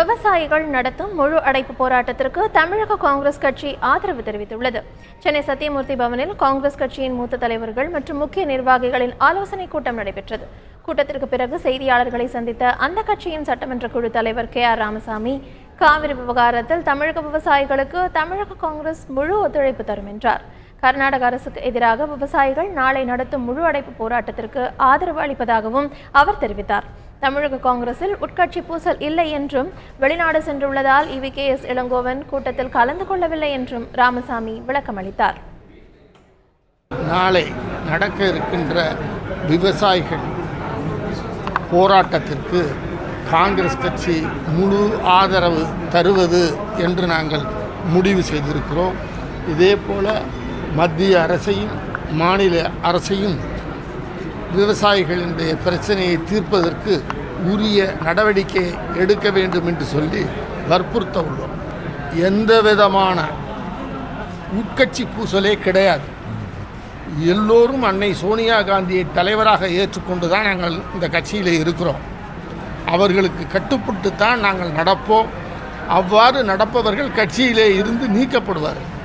விவசாயிகள் நடத்தும் முழு அடைப்பு போராட்டத்திற்கு தமிழக காங்கிரஸ் கட்சி ஆதரவு தெரிவித்துள்ளது. சென்னை சத்தியமூர்த்தி பவனில் காங்கிரஸ் கட்சியின் மூத்த தலைவர்கள் மற்றும் முக்கிய நிர்வாகிகளின் ஆலோசனை கூட்டம் நடைபெற்றது. கூட்டத்திற்கு பிறகு செய்தியாளர்களை சந்தித்த அந்த கட்சியின் சட்டமன்ற குழு தலைவர் கே.ஆர். ராமசாமி, காவிரி விவகாரத்தில் தமிழக விவசாயிகளுக்கு தமிழக காங்கிரஸ் முழு ஒத்துழைப்பு தரும் என்றார். கர்நாடக அரசுக்கு எதிராக விவசாயிகள் நாளை நடத்தும் முழு அடைப்பு போராட்டத்திற்கு ஆதரவு அளிப்பதாகவும் அவர் தெரிவித்தார். தமிழக காங்கிரஸில் உட்கட்சி பூசல் இல்லை என்றும், வெளிநாடு சென்றுள்ளதால் EVKS இளங்கோவன் கூட்டத்தில் கலந்து கொள்ளவில்லை என்றும் ராமசாமி விளக்கமளித்தார். நாளை நடக்க இருக்கின்ற விவசாயிகள் போராட்டத்திற்கு காங்கிரஸ் கட்சி முழு ஆதரவு தருவது என்று நாங்கள் முடிவு செய்திருக்கிறோம். இதே போல மத்திய அரசையும் மாநில அரசையும் விவசாயிகளினுடைய பிரச்சனையை தீர்ப்பதற்கு உரிய நடவடிக்கை எடுக்க வேண்டும் என்று சொல்லி வற்புறுத்த உள்ளோம். எந்த விதமான உட்கட்சி பூசலே கிடையாது. எல்லோரும் அன்னை சோனியா காந்தியை தலைவராக ஏற்றுக்கொண்டு தான் நாங்கள் இந்த கட்சியிலே இருக்கிறோம். அவர்களுக்கு கட்டுப்பட்டு தான் நாங்கள் நடப்போம். அவ்வாறு நடப்பவர்கள் கட்சியிலே இருந்து நீக்கப்படுவார்கள்.